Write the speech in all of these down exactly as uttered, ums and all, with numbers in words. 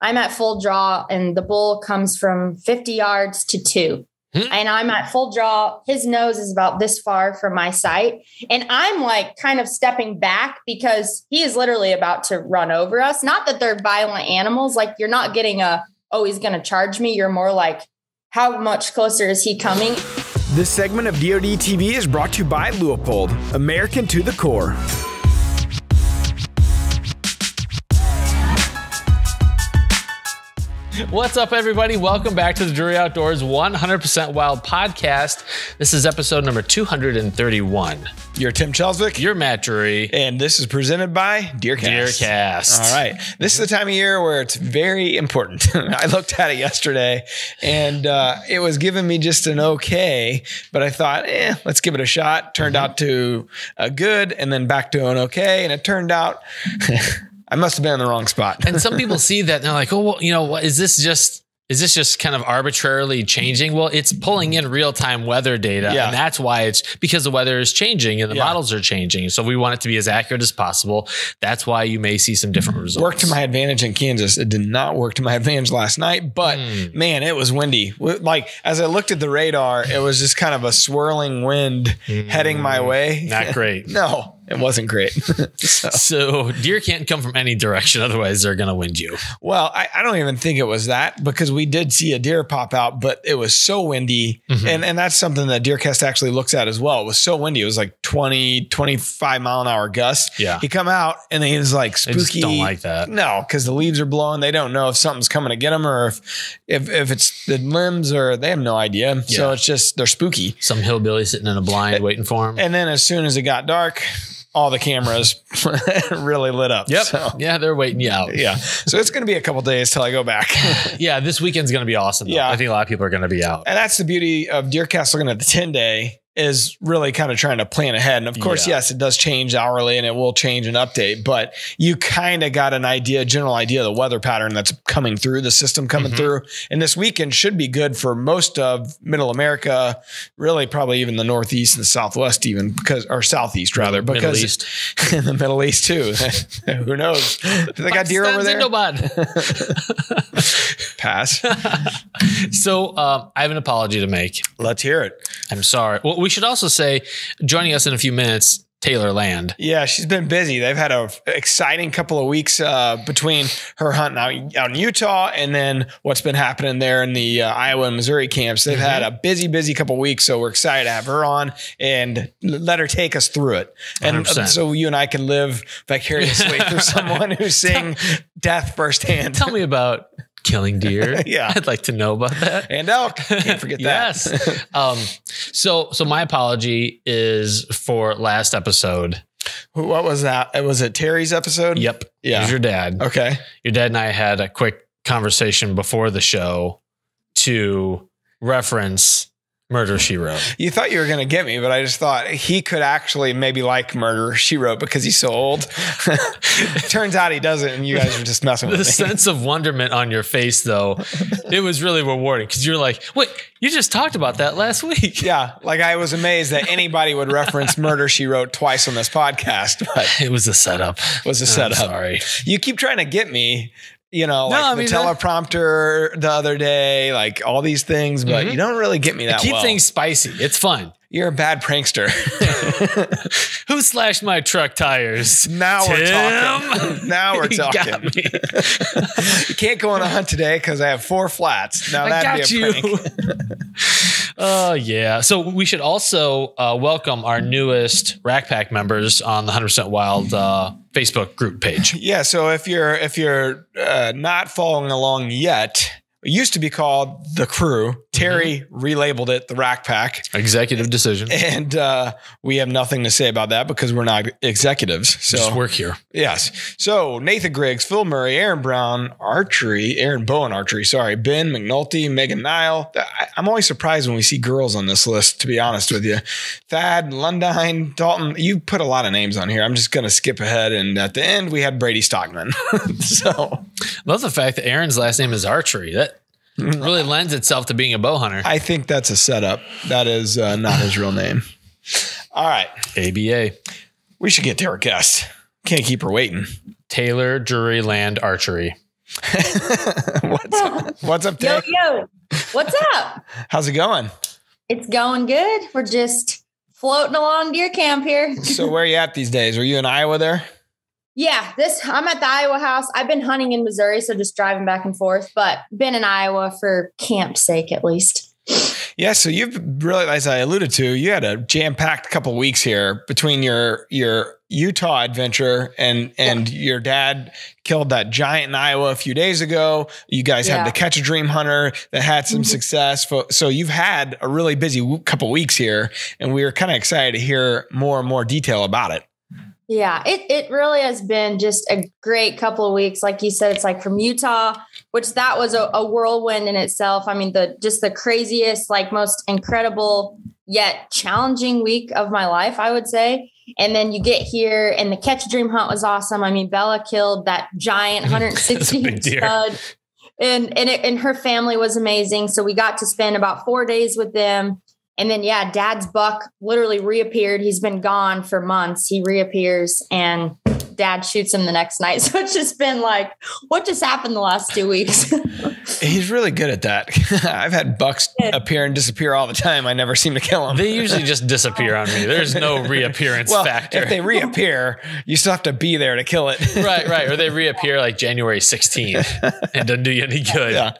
I'm at full draw and the bull comes from fifty yards to two. Hmm. And I'm at full draw. His nose is about this far from my sight. And I'm like kind of stepping back because he is literally about to run over us. Not that they're violent animals. Like you're not getting a, oh, he's going to charge me. You're more like, how much closer is he coming? This segment of D O D T V is brought to you by Leupold, American to the core. What's up, everybody? Welcome back to the Drury Outdoors one hundred percent Wild Podcast. This is episode number two hundred thirty-one. You're Tim Chelswick. You're Matt Drury. And this is presented by DeerCast. DeerCast. All right. This is the time of year where it's very important. I looked at it yesterday, and uh, it was giving me just an okay, but I thought, eh, let's give it a shot. Turned mm-hmm. out to a good, and then back to an okay, and it turned out... I must have been in the wrong spot. And some people see that and they're like, oh, well, you know, what is this just, is this just kind of arbitrarily changing? Well, it's pulling in real time weather data. Yeah. And that's why it's because the weather is changing and the yeah. models are changing. So we want it to be as accurate as possible. That's why you may see some different results. Worked to my advantage in Kansas. It did not work to my advantage last night, but mm. man, it was windy. Like as I looked at the radar, it was just kind of a swirling wind mm. heading my way. Not great. No. It wasn't great. so. so deer can't come from any direction. Otherwise, they're going to wind you. Well, I, I don't even think it was that because we did see a deer pop out, but it was so windy. Mm-hmm. And, and that's something that DeerCast actually looks at as well. It was so windy. It was like twenty, twenty-five mile an hour gust. Yeah. He come out and he was like spooky. I just don't like that. No, because the leaves are blowing. They don't know if something's coming to get them or if, if, if it's the limbs or they have no idea. Yeah. So it's just, they're spooky. Some hillbilly sitting in a blind it, waiting for him. And then as soon as it got dark, all the cameras really lit up. Yep. So. Yeah, they're waiting you out. Yeah. So it's going to be a couple days till I go back. Yeah, this weekend's going to be awesome. Though. Yeah. I think a lot of people are going to be out. And that's the beauty of DeerCast looking at the ten day is really kind of trying to plan ahead. And of course, yeah. yes, it does change hourly and it will change an update, but you kind of got an idea, general idea of the weather pattern that's coming through, the system coming mm-hmm. through. And this weekend should be good for most of middle America, really probably even the Northeast and the Southwest even because, or Southeast rather, because middle East. in the Middle East too. Who knows? Do they got deer over there? Pass. So um, I have an apology to make. Let's hear it. I'm sorry. Well, we should also say joining us in a few minutes, Taylor Land. Yeah, she's been busy. They've had a exciting couple of weeks uh, between her hunting out, out in Utah and then what's been happening there in the uh, Iowa and Missouri camps. They've mm-hmm. had a busy, busy couple of weeks. So we're excited to have her on and let her take us through it. And one hundred percent. So you and I can live vicariously through someone who's seeing death firsthand. Tell me about killing deer. Yeah. I'd like to know about that. And elk. Can't forget that. Yes. Um, so, so my apology is for last episode. What was that? Was it Terry's episode? Yep. Yeah. It was your dad. Okay. Your dad and I had a quick conversation before the show to reference Murder, She Wrote. You thought you were going to get me, but I just thought he could actually maybe like Murder, She Wrote because he's so old. Turns out he doesn't, and you guys are just messing with me. The sense of wonderment on your face, though, it was really rewarding because you're like, wait, you just talked about that last week. Yeah, like I was amazed that anybody would reference Murder, She Wrote twice on this podcast. But it was a setup. It was a setup. I'm sorry. You keep trying to get me. You know, no, like I mean, the teleprompter the other day, like all these things, but mm-hmm. you don't really get me that well. Keep things spicy. It's fun. You're a bad prankster. Who slashed my truck tires? Now Tim? We're talking. Now we're talking. You can't go on a hunt today because I have four flats. Now I that'd got be a you. Prank. Oh, uh, yeah. So we should also uh, welcome our newest Rack Pack members on the one hundred percent Wild uh, Facebook group page. Yeah. So if you're if you're uh, not following along yet. It used to be called The Crew. Terry mm-hmm. relabeled it The Rack Pack. Executive decision. And uh, we have nothing to say about that because we're not executives. So just work here. Yes. So Nathan Griggs, Phil Murray, Aaron Brown, Archery, Aaron Bowen Archery, sorry, Ben McNulty, Megan Nile. I, I'm always surprised when we see girls on this list, to be honest with you. Thad, Lundine, Dalton. You put a lot of names on here. I'm just going to skip ahead. And at the end, we had Brady Stockman. So love the fact that Aaron's last name is Archery. That really lends itself to being a bow hunter. I think that's a setup. That is uh, not his real name. All right. A B A. We should get to our guest. Can't keep her waiting. Taylor Drury Land Archery. what's up? What's up, Dave? Yo, yo, what's up? How's it going? It's going good. We're just floating along deer camp here. So where are you at these days? Are you in Iowa there? Yeah, this I'm at the Iowa house. I've been hunting in Missouri, so just driving back and forth, but been in Iowa for camp's sake at least. Yeah, so you've really, as I alluded to, you had a jam-packed couple of weeks here between your your Utah adventure and and yeah. your dad killed that giant in Iowa a few days ago. You guys yeah. had the Catch a Dream hunter that had some mm-hmm. success. So you've had a really busy couple of weeks here, and we were kind of excited to hear more and more detail about it. Yeah, it it really has been just a great couple of weeks. Like you said, it's like from Utah, which that was a, a whirlwind in itself. I mean, the just the craziest, like most incredible yet challenging week of my life, I would say. And then you get here and the Catch a Dream hunt was awesome. I mean, Bella killed that giant one hundred sixty inch stud and, and, it, and her family was amazing. So we got to spend about four days with them. And then, yeah, dad's buck literally reappeared. He's been gone for months. He reappears and dad shoots him the next night. So it's just been like, what just happened the last two weeks? He's really good at that. I've had bucks appear and disappear all the time. I never seem to kill them. They usually just disappear on me. There's no reappearance well, factor. If they reappear, you still have to be there to kill it. Right, right. Or they reappear like January sixteenth and doesn't do you any good. Yeah,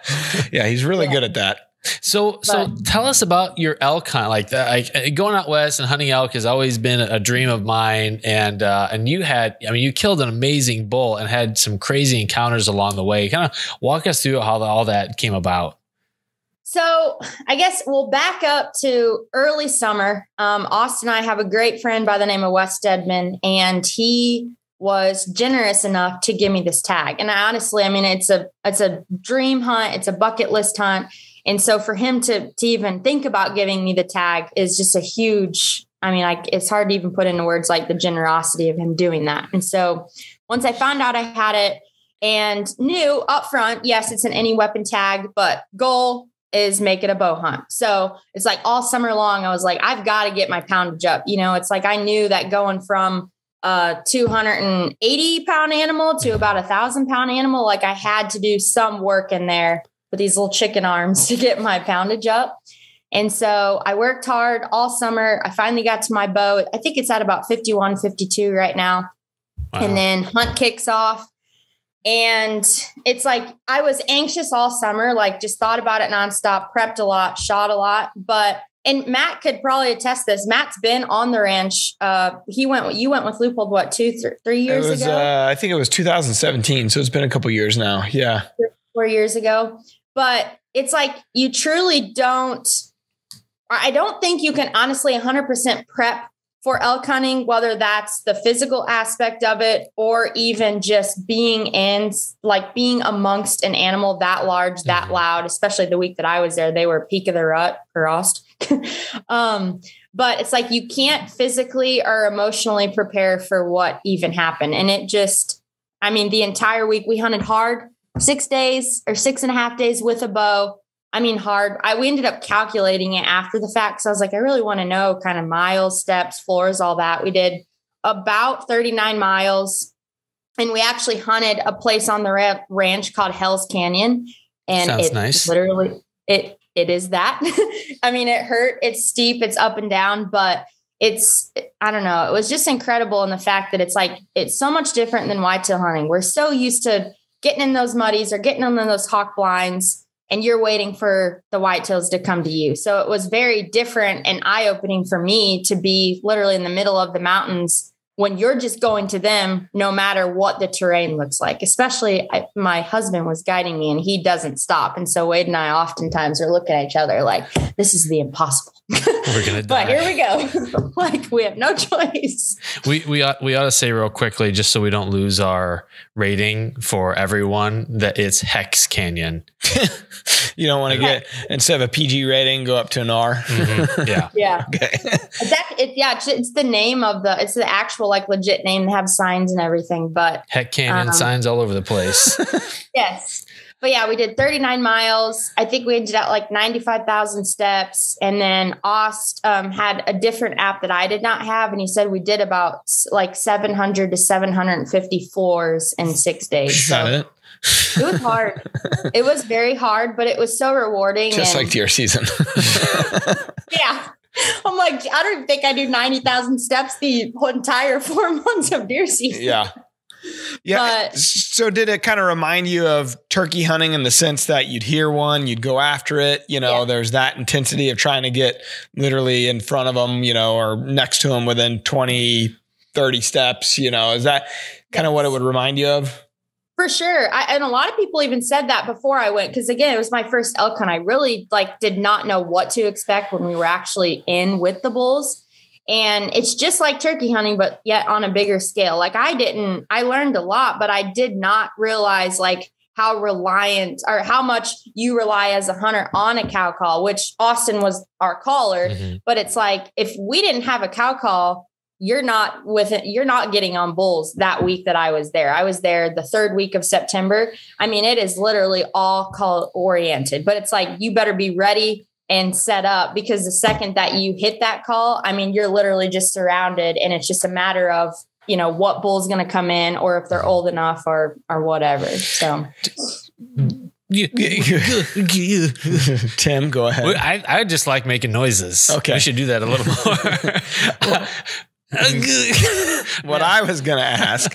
yeah he's really yeah. good at that. So, so tell us about your elk hunt. Like, like going out west and hunting elk has always been a dream of mine. And, uh, and you had, I mean, you killed an amazing bull and had some crazy encounters along the way. Kind of walk us through how the, all that came about. So I guess we'll back up to early summer. Um, Austin and I have a great friend by the name of Wes Dedman, and he was generous enough to give me this tag. And I honestly, I mean, it's a, it's a dream hunt. It's a bucket list hunt. And so for him to, to even think about giving me the tag is just a huge, I mean, like it's hard to even put into words like the generosity of him doing that. And so once I found out I had it and knew up front, yes, it's an any weapon tag, but goal is make it a bow hunt. So it's like all summer long, I was like, I've got to get my poundage up. You know, it's like, I knew that going from a two hundred eighty pound animal to about a thousand pound animal, like I had to do some work in there with these little chicken arms to get my poundage up. And so I worked hard all summer. I finally got to my bow. I think it's at about fifty-one, fifty-two right now. Wow. And then hunt kicks off. And it's like, I was anxious all summer, like just thought about it nonstop, prepped a lot, shot a lot, but, and Matt could probably attest this. Matt's been on the ranch. Uh, he went, you went with Leupold, what, two, th three years it was, ago? Uh, I think it was two thousand seventeen. So it's been a couple years now. Yeah. Three, four years ago. But it's like, you truly don't, I don't think you can honestly one hundred percent prep for elk hunting, whether that's the physical aspect of it, or even just being in, like being amongst an animal that large, that loud, especially the week that I was there, they were peak of the rut, crossed. um, but it's like, you can't physically or emotionally prepare for what even happened. And it just, I mean, the entire week we hunted hard. Six days or six and a half days with a bow. I mean, hard. I, we ended up calculating it after the fact. So I was like, I really want to know kind of miles, steps, floors, all that. We did about thirty-nine miles, and we actually hunted a place on the ranch called Hell's Canyon. And Sounds it's nice. literally it, it is that, I mean, it hurt. It's steep, it's up and down, but it's, I don't know. It was just incredible. And in the fact that it's like, it's so much different than whitetail hunting. We're so used to getting in those muddies or getting on those hawk blinds, and you're waiting for the whitetails to come to you. So it was very different and eye-opening for me to be literally in the middle of the mountains when you're just going to them, no matter what the terrain looks like. Especially I, my husband was guiding me and he doesn't stop. And so Wade and I oftentimes are looking at each other like, this is the impossible. We're gonna die. But here we go. Like we have no choice. We, we, ought, we ought to say real quickly, just so we don't lose our rating for everyone, that it's Hex Canyon. You don't want to okay. get, instead of a P G rating, go up to an R. Mm-hmm. Yeah. Yeah. Okay. It's that, it, yeah. It's, it's the name of the, it's the actual, like legit name. They have signs and everything, but Heck Canyon um, signs all over the place. Yes. But yeah, we did thirty-nine miles. I think we ended up like ninety-five thousand steps. And then Aust um, had a different app that I did not have. And he said we did about like seven hundred to seven hundred fifty floors in six days. So It was hard. It was very hard, but it was so rewarding. Just and like deer season. Yeah. I'm like, I don't think I do ninety thousand steps the entire four months of deer season. Yeah. Yeah. But, so did it kind of remind you of turkey hunting in the sense that you'd hear one, you'd go after it, you know, yeah. There's that intensity of trying to get literally in front of them, you know, or next to them within twenty, thirty steps, you know, is that kind yes. of what it would remind you of? For sure. I, and a lot of people even said that before I went, because again, it was my first elk hunt. I really like did not know what to expect when we were actually in with the bulls. And it's just like turkey hunting, but yet on a bigger scale. Like I didn't, I learned a lot, but I did not realize like how reliant or how much you rely as a hunter on a cow call, which Austin was our caller. Mm-hmm. But it's like, if we didn't have a cow call, you're not with it. You're not getting on bulls that week that I was there. I was there the third week of September. I mean, it is literally all call oriented, but it's like, you better be ready and set up because the second that you hit that call, I mean, you're literally just surrounded and it's just a matter of, you know, what bull's going to come in or if they're old enough or, or whatever. So Tim, go ahead. I, I just like making noises. Okay. We should do that a little more. What I was going to ask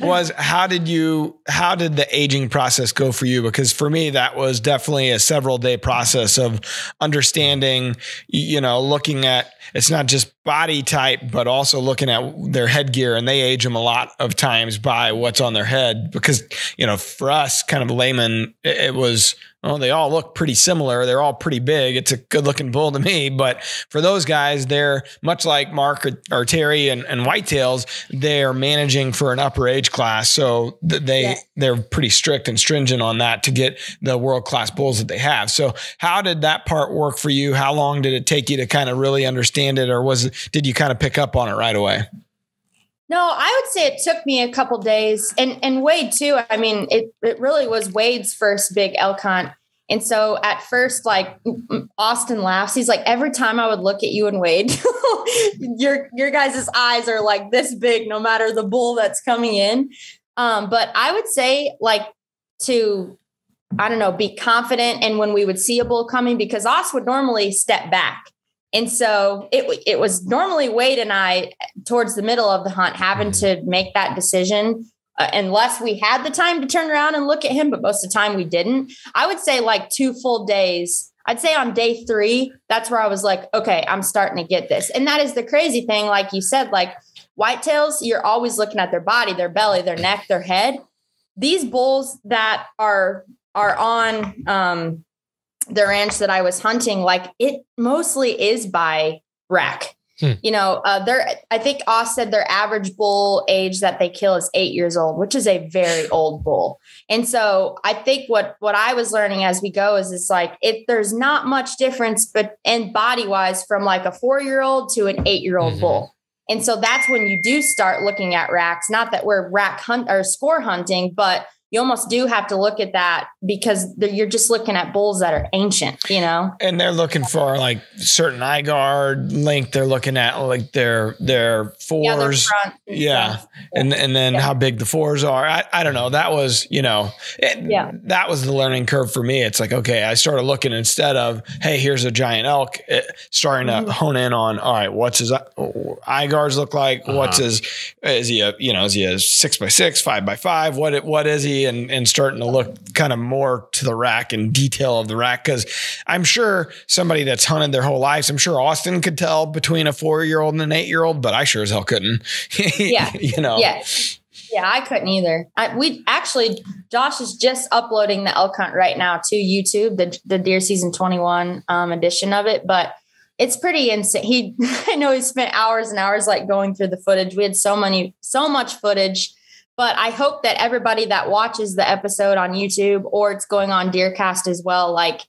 was how did you, how did the aging process go for you? Because for me, that was definitely a several day process of understanding, you know, looking at, it's not just body type, but also looking at their headgear, and they age them a lot of times by what's on their head. Because, you know, for us kind of layman, it was, oh, well, they all look pretty similar. They're all pretty big. It's a good looking bull to me. But for those guys, they're much like Mark or, or Terry and, and whitetails. They're managing for an upper age class. So they, yeah. they're pretty strict and stringent on that to get the world-class bulls that they have. So how did that part work for you? How long did it take you to kind of really understand it? Or was it, did you kind of pick up on it right away? No, I would say it took me a couple days and, and Wade too. I mean, it, it really was Wade's first big elk hunt. And so at first, like Austin laughs, he's like, every time I would look at you and Wade, your, your guys' eyes are like this big, no matter the bull that's coming in. Um, but I would say like to, I don't know, be confident. And when we would see a bull coming, because Austin would normally step back. And so it it was normally Wade and I towards the middle of the hunt having to make that decision uh, unless we had the time to turn around and look at him. But most of the time we didn't. I would say like two full days. I'd say on day three, that's where I was like, OK, I'm starting to get this. And that is the crazy thing. Like you said, like whitetails, you're always looking at their body, their belly, their neck, their head. These bulls that are are on um the ranch that I was hunting, like it mostly is by rack, hmm. you know, uh, they're, I think Oz said their average bull age that they kill is eight years old, which is a very old bull. And so I think what, what I was learning as we go is it's like, if there's not much difference, but and body wise from like a four-year-old to an eight-year-old mm-hmm. bull. And so that's when you do start looking at racks, not that we're rack hunt or score hunting, but you almost do have to look at that because you're just looking at bulls that are ancient, you know, and they're looking for like certain eye guard length. They're looking at like their, their fours. Yeah. And, yeah. Front. and, and then yeah. how big the fours are. I, I don't know. That was, you know, it, yeah. that was the learning curve for me. It's like, okay, I started looking instead of, hey, here's a giant elk, it, starting mm-hmm. to hone in on, all right, what's his eye guards look like? Uh-huh. What's his, is he a, you know, is he a six by six, five by five? What, what is he? And, and starting to look kind of more to the rack and detail of the rack. Cause I'm sure somebody that's hunted their whole lives, I'm sure Austin could tell between a four-year-old and an eight-year-old, but I sure as hell couldn't, yeah, you know? Yeah. Yeah. I couldn't either. I, we actually, Josh is just uploading the elk hunt right now to YouTube, the, the Deer Season twenty-one um, edition of it, but it's pretty insane. He, I know he spent hours and hours like going through the footage. We had so many, so much footage. But I hope that everybody that watches the episode on YouTube or it's going on DeerCast as well, like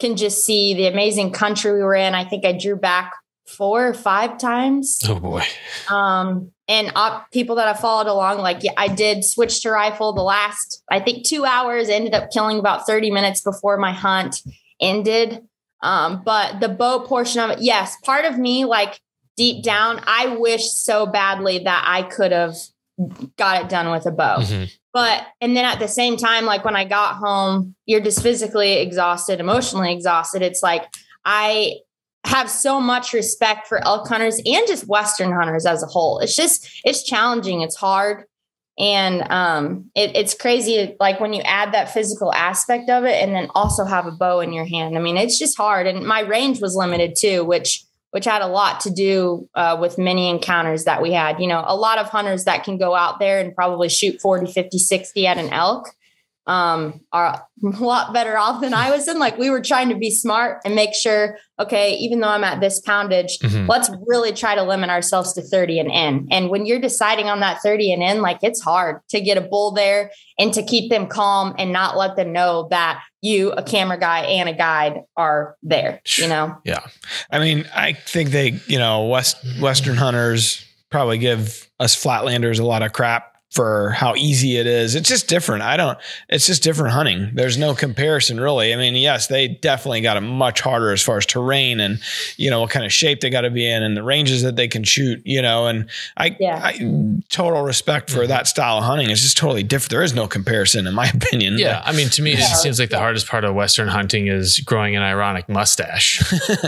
can just see the amazing country we were in. I think I drew back four or five times. Oh boy. Um, and uh, people that I followed along, like yeah, I did switch to rifle the last, I think two hours, ended up killing about thirty minutes before my hunt ended. Um, but the bow portion of it, yes, part of me, like deep down, I wish so badly that I could have got it done with a bow. Mm-hmm. But, and then at the same time, like when I got home, you're just physically exhausted, emotionally exhausted. It's like, I have so much respect for elk hunters and just Western hunters as a whole. It's just, it's challenging. It's hard. And, um, it, it's crazy. Like when you add that physical aspect of it and then also have a bow in your hand, I mean, it's just hard. And my range was limited too, which, which had a lot to do uh, with many encounters that we had. You know, a lot of hunters that can go out there and probably shoot forty, fifty, sixty at an elk um, are a lot better off than I was in. Like we were trying to be smart and make sure, okay, even though I'm at this poundage, mm-hmm. let's really try to limit ourselves to thirty and in. And when you're deciding on that thirty and in, like it's hard to get a bull there and to keep them calm and not let them know that you, a camera guy and a guide are there, you know? Yeah. I mean, I think they, you know, West Western hunters probably give us flatlanders a lot of crap for how easy it is. It's just different. I don't, it's just different hunting. There's no comparison really. I mean, yes, they definitely got it much harder as far as terrain and, you know, what kind of shape they got to be in and the ranges that they can shoot, you know, and I, yeah. I total respect for that style of hunting. It's just totally different. There is no comparison in my opinion. Yeah. Like, I mean, to me, it yeah. seems like the hardest part of Western hunting is growing an ironic mustache.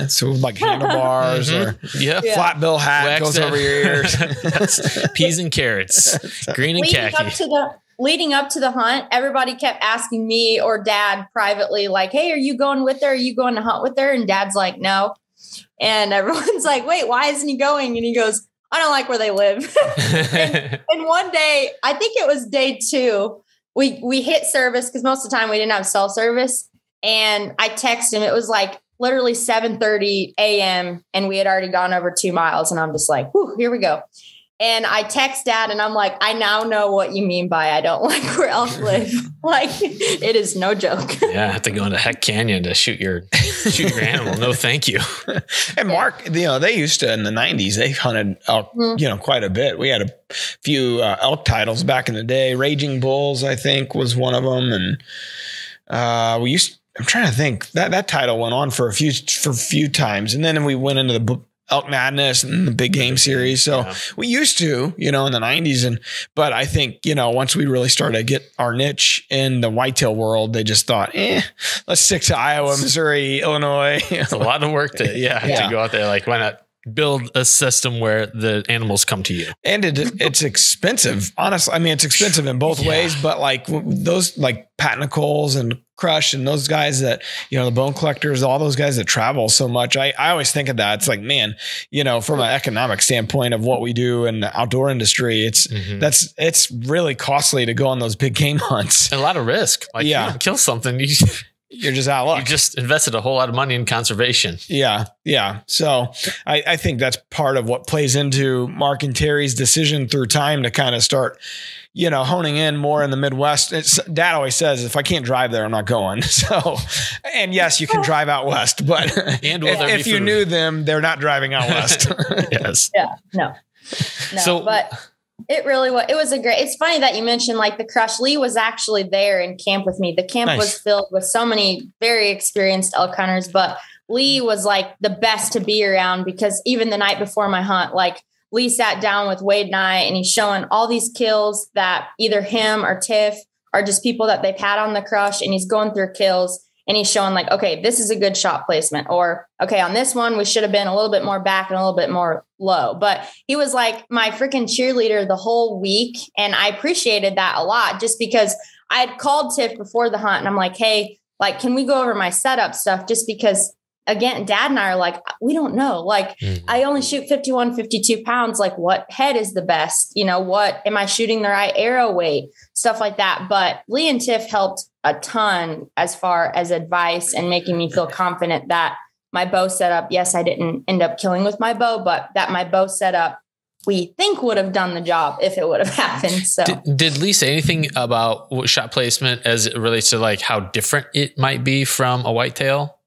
So like handlebars or yeah. flat bill hat Waxed goes in. Over your ears. Peas and carrots. Green And leading, up to the, leading up to the hunt, everybody kept asking me or dad privately, like, hey, are you going with her? Are you going to hunt with her? And dad's like, no. And everyone's like, wait, why isn't he going? And he goes, I don't like where they live. and, and one day, I think it was day two, we, we hit service because most of the time we didn't have cell service. And I texted him. It was like literally seven thirty a m and we had already gone over two miles. And I'm just like, whew, here we go. And I text dad and I'm like, I now know what you mean by I don't like where elk live. Like it is no joke. Yeah, I have to go into Heck Canyon to shoot your shoot your animal. No, thank you. And Mark, you know, they used to in the nineties, they hunted elk, mm-hmm. you know, quite a bit. We had a few uh, elk titles back in the day. Raging Bulls, I think, was one of them, and uh, we used. I'm trying to think that that title went on for a few for a few times, and then we went into the book. Elk Madness and the big game series. So yeah. we used to, you know, in the nineties. And, but I think, you know, once we really started to get our niche in the whitetail world, they just thought, eh, let's stick to Iowa, Missouri, Illinois. It's a lot of work to, yeah, yeah. to go out there. Like, why not build a system where the animals come to you? And it, it's expensive. Honestly, I mean, it's expensive in both yeah. ways, but like those, like Pat Nichols and Crush and those guys that, you know, the Bone Collectors, all those guys that travel so much. I, I always think of that. It's like, man, you know, from an economic standpoint of what we do in the outdoor industry, it's mm-hmm. that's it's really costly to go on those big game hunts. And a lot of risk. Like yeah. you don't kill something. You just You're just out of luck. You just invested a whole lot of money in conservation. Yeah. Yeah. So I, I think that's part of what plays into Mark and Terry's decision through time to kind of start, you know, honing in more in the Midwest. It's, Dad always says, if I can't drive there, I'm not going. So, and yes, you can drive out West, but and if, if you knew them, they're not driving out West. Yes. Yeah. No, no, so, but it really was, it was a great, it's funny that you mentioned like the Crush. Lee was actually there in camp with me. The camp nice. Was filled with so many very experienced elk hunters, but Lee was like the best to be around because even the night before my hunt, like Lee sat down with Wade and I, and he's showing all these kills that either him or Tiff are just people that they've had on the Crush. And he's going through kills and he's showing like, okay, this is a good shot placement, or okay, on this one, we should have been a little bit more back and a little bit more low, but he was like my freaking cheerleader the whole week. And I appreciated that a lot just because I had called Tiff before the hunt and I'm like, hey, like, can we go over my setup stuff? Just because again, Dad and I are like, we don't know. Like mm-hmm. I only shoot fifty-one, fifty-two pounds. Like what head is the best, you know, what am I shooting the right arrow weight, stuff like that. But Lee and Tiff helped a ton as far as advice and making me feel confident that my bow setup, yes, I didn't end up killing with my bow, but that my bow setup we think would have done the job if it would have happened. So did, did Lee say anything about what shot placement as it relates to like how different it might be from a whitetail?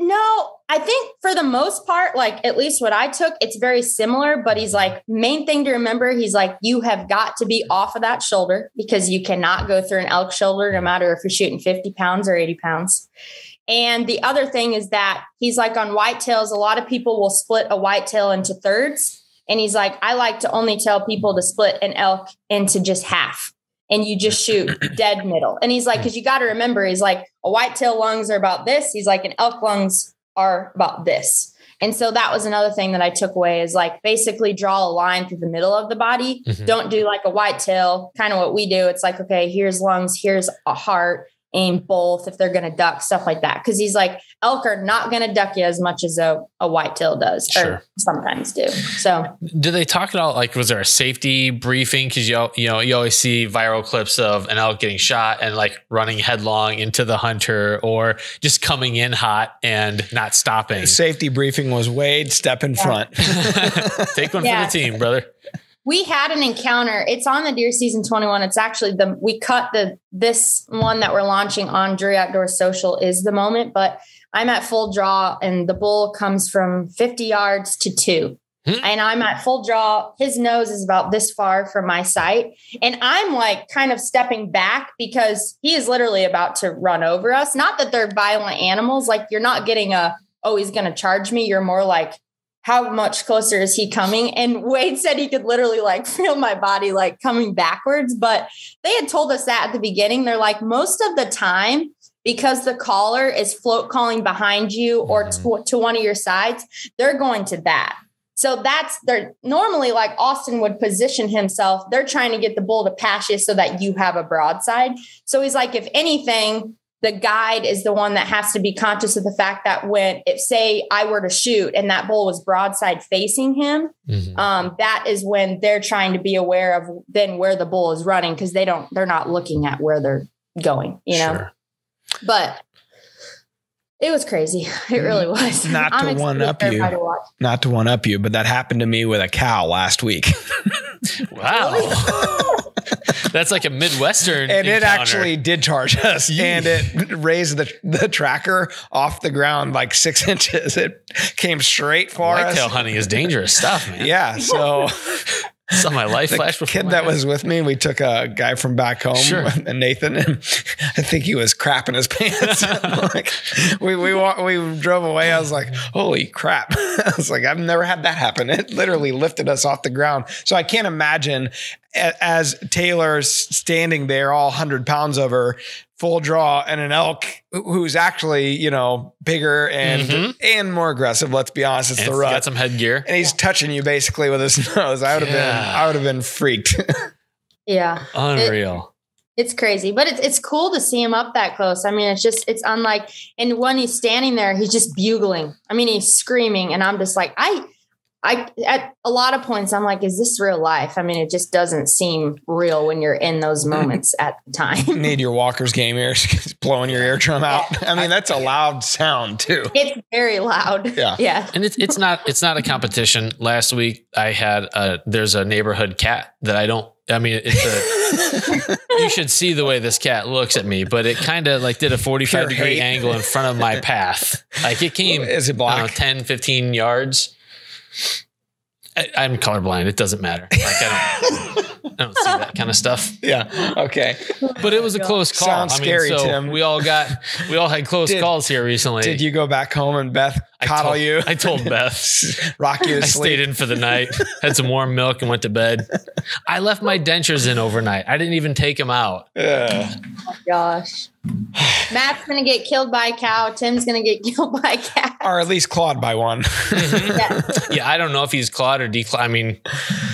No, I think for the most part, like at least what I took, it's very similar, but he's like, main thing to remember, he's like, you have got to be off of that shoulder because you cannot go through an elk shoulder, no matter if you're shooting fifty pounds or eighty pounds. And the other thing is that he's like on whitetails, a lot of people will split a whitetail into thirds And he's like, I like to only tell people to split an elk into just half. And you just shoot dead middle. And he's like, cause you got to remember, he's like, a whitetail lungs are about this. He's like, an elk lungs are about this. And so that was another thing that I took away is like, basically draw a line through the middle of the body. Mm-hmm. Don't do like a whitetail, kind of what we do. It's like, okay, here's lungs, here's a heart, aim both if they're going to duck, stuff like that. Cause he's like, elk are not going to duck you as much as a, a whitetail does, sure, or sometimes do. So did they talk at all? Like, was there a safety briefing? Cause you all, you know, you always see viral clips of an elk getting shot and like running headlong into the hunter or just coming in hot and not stopping. The safety briefing was Wade, step in yeah. front. Take one yeah. for the team, brother. We had an encounter. It's on the Deer Season twenty-one. It's actually the, we cut the, this one that we're launching on Drury Outdoors Social is the moment, but I'm at full draw and the bull comes from fifty yards to two. Hmm. And I'm at full draw. His nose is about this far from my sight. And I'm like kind of stepping back because he is literally about to run over us. Not that they're violent animals. Like you're not getting a, oh, he's going to charge me. You're more like, how much closer is he coming? And Wade said he could literally like feel my body like coming backwards. But they had told us that at the beginning. They're like, most of the time, because the caller is float calling behind you or to, to one of your sides, they're going to that. So that's they're normally like Austin would position himself. They're trying to get the bull to pass you so that you have a broadside. So he's like, if anything, the guide is the one that has to be conscious of the fact that when, if say I were to shoot and that bull was broadside facing him, mm-hmm. um, that is when they're trying to be aware of then where the bull is running. Cause they don't, they're not looking at where they're going, you know, sure. But it was crazy. It really was. Not to one up you, to not to one up you, but that happened to me with a cow last week. Wow. That's like a Midwestern and encounter. It actually did charge us and it raised the, the tracker off the ground like six inches. It came straight for Whitetail us. Whitetail hunting is dangerous stuff, man. Yeah. So, so my life flashed before my eyes. The kid that was with me, we took a guy from back home, sure. and Nathan, and I think he was crapping his pants. like, we, we, we drove away. I was like, holy crap. I was like, I've never had that happen. It literally lifted us off the ground. So I can't imagine as Taylor's standing there, all one hundred pounds of her, full draw, and an elk who's actually, you know, bigger and mm-hmm. and more aggressive. Let's be honest, it's and the rut. Got some headgear, and he's yeah. touching you basically with his nose. I would have yeah. been, I would have been freaked. yeah, unreal. It, it's crazy, but it's it's cool to see him up that close. I mean, it's just it's unlike. And when he's standing there, he's just bugling. I mean, he's screaming, and I'm just like I. I, at a lot of points, I'm like, is this real life? I mean, it just doesn't seem real when you're in those moments at the time. You need your walker's game ears, blowing your eardrum out. Yeah. I mean, that's a loud sound too. It's very loud. Yeah. Yeah. And it's, it's not, it's not a competition. Last week I had a, there's a neighborhood cat that I don't, I mean, it's a, you should see the way this cat looks at me, but it kind of like did a forty-five degree angle in front of my path. Like it came Is it black? I don't know, ten, fifteen yards. I, I'm colorblind. It doesn't matter. Like, I, don't, I don't see that kind of stuff. Yeah. Okay. But it was a close call. Sounds I mean, scary, so Tim. We all got, we all had close did, calls here recently. Did you go back home and Beth coddle I told, you? I told Beth. Rock you to I sleep. Stayed in for the night, had some warm milk and went to bed. I left my dentures in overnight. I didn't even take them out. Yeah. Oh my gosh. Matt's going to get killed by a cow. Tim's going to get killed by a cat. Or at least clawed by one. Mm-hmm. yeah. yeah, I don't know if he's clawed or declawed. I mean,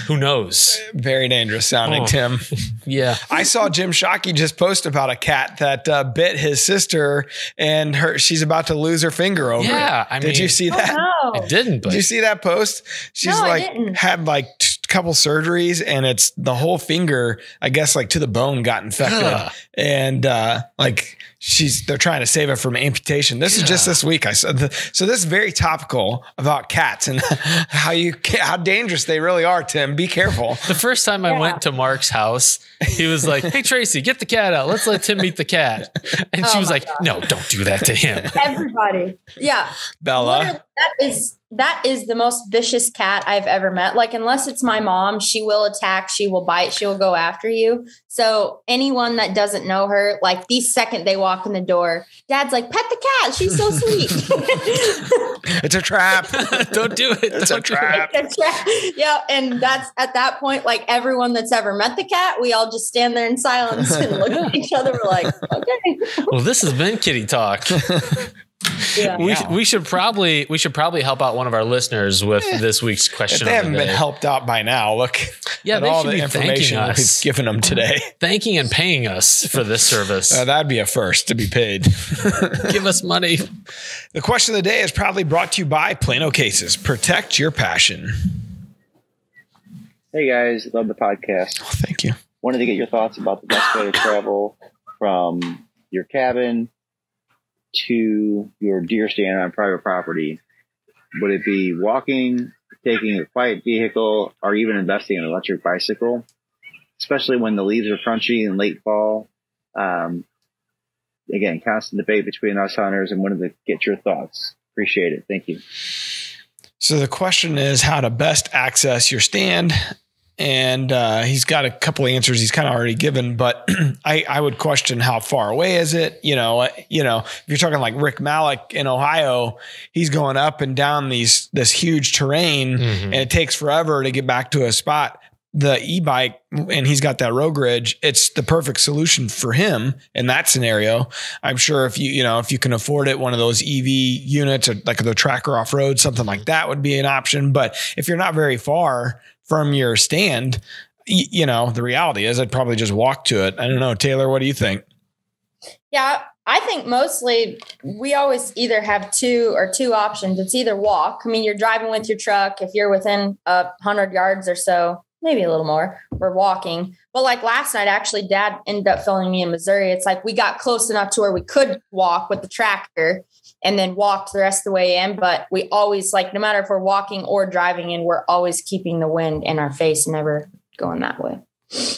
who knows? Very dangerous sounding, oh. Tim. yeah. I saw Jim Shockey just post about a cat that uh, bit his sister and her. She's about to lose her finger over yeah, it. I Did mean, you see that? Oh no. I didn't. But. Did you see that post? She's no, like, I didn't. had like two couple surgeries and it's the whole finger, I guess, like to the bone got infected. Ugh. And uh, like she's, they're trying to save her from amputation. This yeah. is just this week. I said, the, so this is very topical about cats and how you, how dangerous they really are. Tim, be careful. The first time yeah. I went to Mark's house, he was like, hey Tracy, get the cat out. Let's let Tim meet the cat. And oh she was like, God. no, don't do that to him. Everybody. Yeah. Bella. That is that is the most vicious cat I've ever met. Like, unless it's my mom, she will attack, she will bite, she will go after you. So anyone that doesn't know her, like the second they walk in the door, Dad's like, pet the cat, she's so sweet. It's a trap. Don't do it. It's Don't a trap. It. It's a trap. Yeah. And that's at that point, like everyone that's ever met the cat, we all just stand there in silence and look at each other. We're like, okay. Well, this has been Kitty Talk. Yeah. We yeah. we should probably we should probably help out one of our listeners with eh, this week's question. If they haven't been helped out by now. Look, yeah, at all the information we've given them today. Thanking and paying us for this service. Uh, that'd be a first, to be paid. Give us money. The question of the day is probably brought to you by Plano Cases. Protect your passion. Hey guys, love the podcast. Oh, thank you. Wanted to get your thoughts about the best way to travel from your cabin to your deer stand on private property. Would it be walking, taking a quiet vehicle, or even investing in an electric bicycle, especially when the leaves are crunchy in late fall? Um, again, constant debate between us hunters, and wanted to get your thoughts. Appreciate it. Thank you. So the question is how to best access your stand. And uh, he's got a couple of answers he's kind of already given, but I, I would question how far away is it? You know, you know, if you're talking like Rick Malick in Ohio, he's going up and down these this huge terrain, mm-hmm. and it takes forever to get back to a spot. The e-bike, and he's got that Rogue Ridge, it's the perfect solution for him in that scenario. I'm sure if you, you know, if you can afford it, one of those E V units or like the Tracker off-road, something like that would be an option. But if you're not very far from your stand, you know, the reality is I'd probably just walk to it. I don't know. Taylor, what do you think? Yeah, I think mostly we always either have two or two options. It's either walk. I mean, you're driving with your truck. If you're within a uh, hundred yards or so, maybe a little more, we're walking. But like last night, actually, Dad ended up filming me in Missouri. It's like we got close enough to where we could walk with the tractor and then walked the rest of the way in. But we always, like, no matter if we're walking or driving in, we're always keeping the wind in our face, never going that way.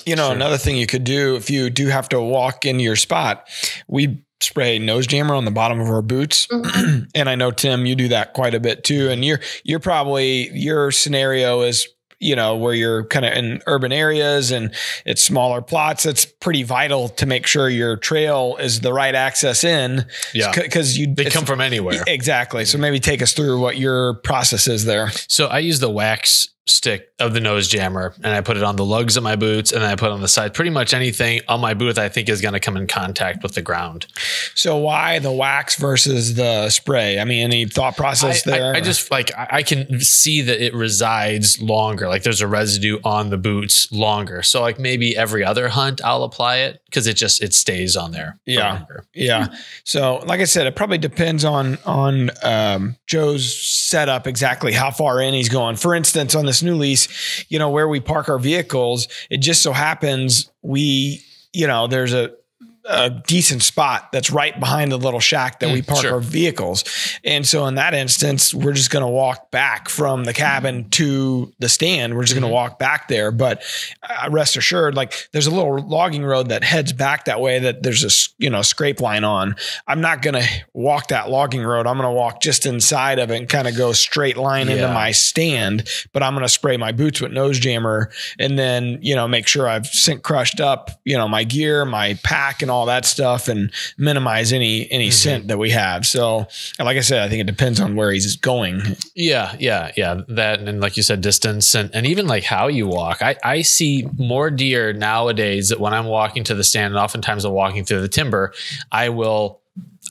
You know, sure. Another thing you could do if you do have to walk into your spot, we spray Nose Jammer on the bottom of our boots. Mm-hmm. And I know, Tim, you do that quite a bit too. And you're, you're probably, your scenario is, you know, where you're kind of in urban areas and it's smaller plots. It's pretty vital to make sure your trail is the right access in. Yeah. Cause you, they come from anywhere. Exactly. So maybe take us through what your process is there. So I use the wax stick of the Nose Jammer and I put it on the lugs of my boots and I put it on the side, pretty much anything on my boot I think is going to come in contact with the ground. So why the wax versus the spray? I mean, any thought process I, there? I, I just like, I, I can see that it resides longer. Like there's a residue on the boots longer. So like maybe every other hunt I'll apply it because it just, it stays on there. Yeah. Longer. Yeah. So like I said, it probably depends on, on um, Joe's setup, exactly how far in he's going. For instance, on this new lease, you know, where we park our vehicles, it just so happens we, you know, there's a, a decent spot that's right behind the little shack that mm, we park sure. our vehicles. And so in that instance, we're just going to walk back from the cabin to the stand. We're just mm-hmm. going to walk back there. But uh, rest assured, like there's a little logging road that heads back that way that there's a, you know, scrape line on. I'm not going to walk that logging road. I'm going to walk just inside of it and kind of go straight line yeah. into my stand, but I'm going to spray my boots with Nose Jammer and then, you know, make sure I've sink crushed up, you know, my gear, my pack and all all that stuff and minimize any, any mm-hmm. scent that we have. So like I said, I think it depends on where he's going. Yeah. Yeah. Yeah. That. And like you said, distance and, and even like how you walk, I, I see more deer nowadays that when I'm walking to the stand and oftentimes I'm walking through the timber, I will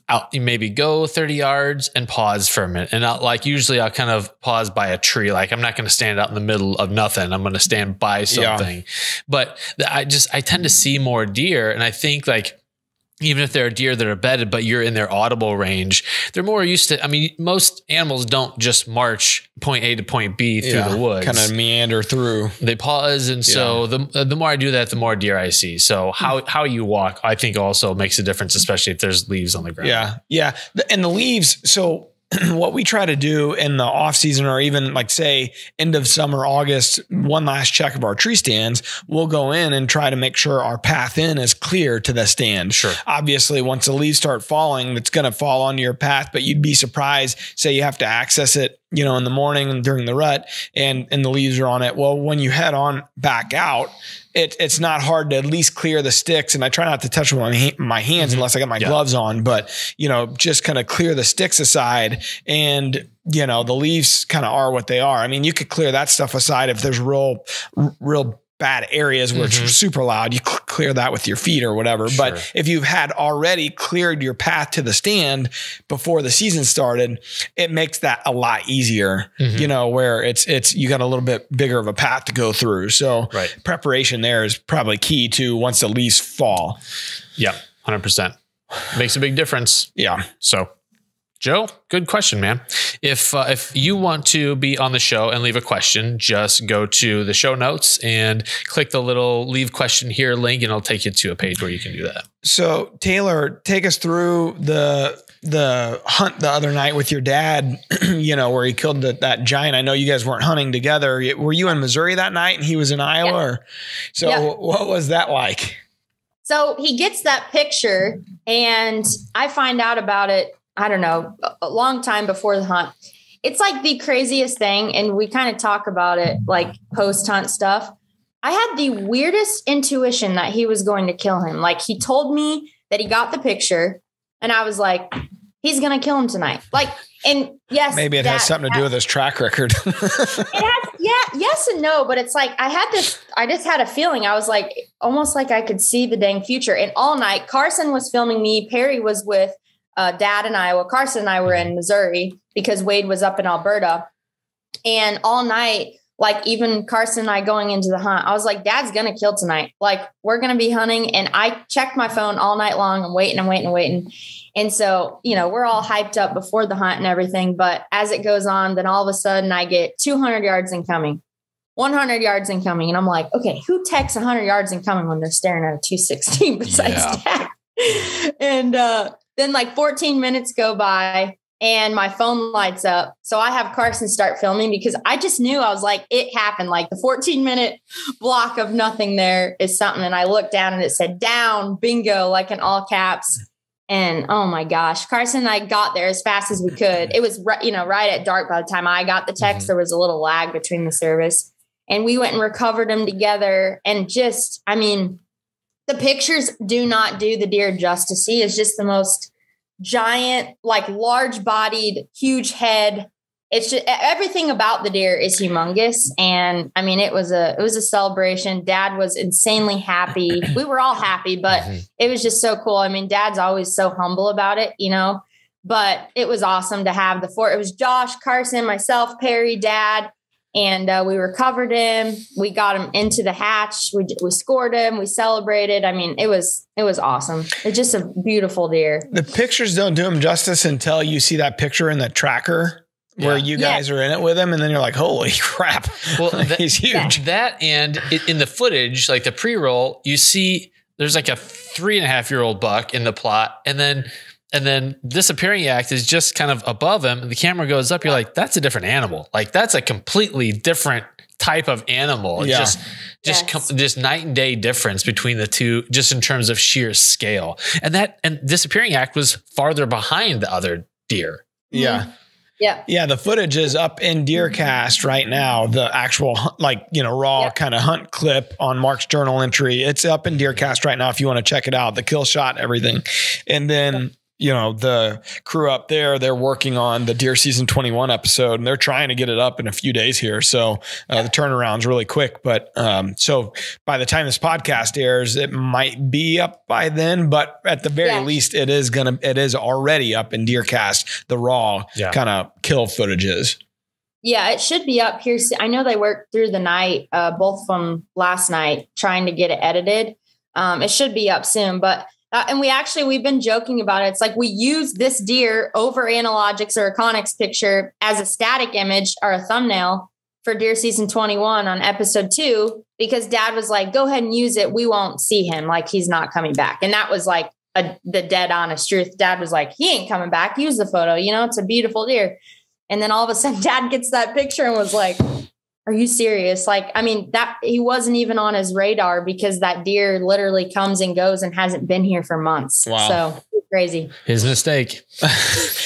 I'll maybe go thirty yards and pause for a minute. And I'll like, usually I'll kind of pause by a tree. Like I'm not going to stand out in the middle of nothing. I'm going to stand by something, yeah. but I just, I tend to see more deer. And I think like, even if there are deer that are bedded, but you're in their audible range, they're more used to, I mean, most animals don't just march point A to point B through yeah, the woods. Kind of meander through. They pause. And yeah. so the, the more I do that, the more deer I see. So how, how you walk, I think also makes a difference, especially if there's leaves on the ground. Yeah. Yeah. And the leaves. So what we try to do in the off season, or even like say end of summer, August, one last check of our tree stands, we'll go in and try to make sure our path in is clear to the stand. Sure. Obviously once the leaves start falling, that's going to fall onto your path, but you'd be surprised. Say you have to access it, you know, in the morning and during the rut, and, and the leaves are on it. Well, when you head on back out, it, it's not hard to at least clear the sticks. And I try not to touch them with my hands, mm-hmm. unless I got my yeah. gloves on, but you know, just kind of clear the sticks aside, and you know, the leaves kind of are what they are. I mean, you could clear that stuff aside if there's real, real bad areas where mm-hmm. it's super loud. You clear that with your feet or whatever. Sure. But if you've had already cleared your path to the stand before the season started, it makes that a lot easier, mm-hmm. you know, where it's, it's, you got a little bit bigger of a path to go through. So right. preparation there is probably key to once the leaves fall. Yeah. one hundred percent. Makes a big difference. Yeah. So Joe, good question, man. If uh, if you want to be on the show and leave a question, just go to the show notes and click the little leave question here link, and it'll take you to a page where you can do that. So Taylor, take us through the the hunt the other night with your dad, you know, where he killed the, that giant. I know you guys weren't hunting together. Were you in Missouri that night and he was in Iowa? Yeah. Or, so yeah. what was that like? So he gets that picture and I find out about it, I don't know, a long time before the hunt. It's like the craziest thing. And we kind of talk about it like post hunt stuff. I had the weirdest intuition that he was going to kill him. Like he told me that he got the picture and I was like, he's going to kill him tonight. Like, and yes, maybe it that, has something to do with his track record. It has, yeah. Yes and no, but it's like, I had this, I just had a feeling. I was like, almost like I could see the dang future. And all night Carson was filming me. Perry was with, Uh, Dad and I, well, Carson and I were in Missouri because Wade was up in Alberta, and all night, like even Carson and I going into the hunt, I was like, Dad's going to kill tonight. Like we're going to be hunting. And I checked my phone all night long. I'm waiting, I'm waiting, I'm waiting. And so, you know, we're all hyped up before the hunt and everything, but as it goes on, then all of a sudden I get two hundred yards incoming, one hundred yards incoming. And I'm like, okay, who texts one hundred yards incoming when they're staring at a two sixteen besides yeah. Dad? and, uh, Then like fourteen minutes go by and my phone lights up. So I have Carson start filming because I just knew, I was like, it happened. Like the fourteen minute block of nothing there is something. And I looked down and it said down, bingo, like in all caps. And oh my gosh, Carson and I got there as fast as we could. It was, you know, right at dark by the time I got the text. There was a little lag between the service, and we went and recovered them together. And just, I mean, the pictures do not do the deer justice. He is just the most giant, like large bodied, huge head. It's just everything about the deer is humongous. And I mean, it was a, it was a celebration. Dad was insanely happy. We were all happy, but it was just so cool. I mean, Dad's always so humble about it, you know, but it was awesome to have the four. It was Josh, Carson, myself, Perry, Dad. And uh, we recovered him. We got him into the hatch. We we scored him. We celebrated. I mean, it was it was awesome. It's just a beautiful deer. The pictures don't do him justice until you see that picture in the tracker where yeah. you guys yeah. are in it with him, and then you're like, "Holy crap!" Well, like, that, he's huge. That and it, in the footage, like the pre-roll, you see there's like a three and a half year old buck in the plot, and then. And then Disappearing Act is just kind of above him. And the camera goes up. You're like, that's a different animal. Like that's a completely different type of animal. It's yeah. just, just, yes. com- just night and day difference between the two, just in terms of sheer scale. And that, and Disappearing Act was farther behind the other deer. Yeah. Mm-hmm. Yeah. Yeah. The footage is up in DeerCast right now. The actual, like, you know, raw yeah. kind of hunt clip on Mark's journal entry. It's up in DeerCast right now. If you want to check it out, the kill shot, everything. And then, yeah. you know, the crew up there, they're working on the deer season twenty-one episode, and they're trying to get it up in a few days here. So uh, yeah. the turnaround's really quick, but, um, so by the time this podcast airs, it might be up by then, but at the very yeah. least it is going to, it is already up in DeerCast, the raw yeah. kind of kill footages. Yeah, it should be up here. I know they worked through the night, uh, both of them last night, trying to get it edited. Um, it should be up soon, but Uh, and we actually, we've been joking about it. It's like we use this deer over Analogics or Econics picture as a static image or a thumbnail for deer season twenty-one on episode two, because Dad was like, go ahead and use it. We won't see him. Like he's not coming back. And that was like a, the dead honest truth. Dad was like, he ain't coming back. Use the photo. You know, it's a beautiful deer. And then all of a sudden Dad gets that picture and was like, are you serious? Like, I mean, that he wasn't even on his radar because that deer literally comes and goes and hasn't been here for months. Wow. So crazy. His mistake.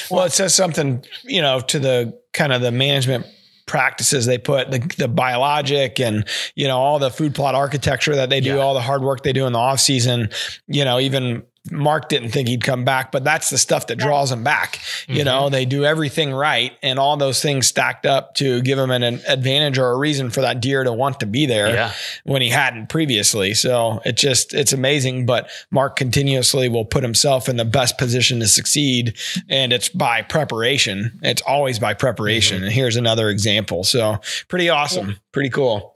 Well, it says something, you know, to the kind of the management practices they put, the, the biologic and, you know, all the food plot architecture that they do, yeah. all the hard work they do in the off season, you know, even Mark didn't think he'd come back, but that's the stuff that draws him back. Mm-hmm. You know, they do everything right. And all those things stacked up to give him an, an advantage or a reason for that deer to want to be there yeah. when he hadn't previously. So it just, it's amazing, but Mark continuously will put himself in the best position to succeed. And it's by preparation. It's always by preparation. Mm-hmm. And here's another example. So pretty awesome. Yeah. Pretty cool.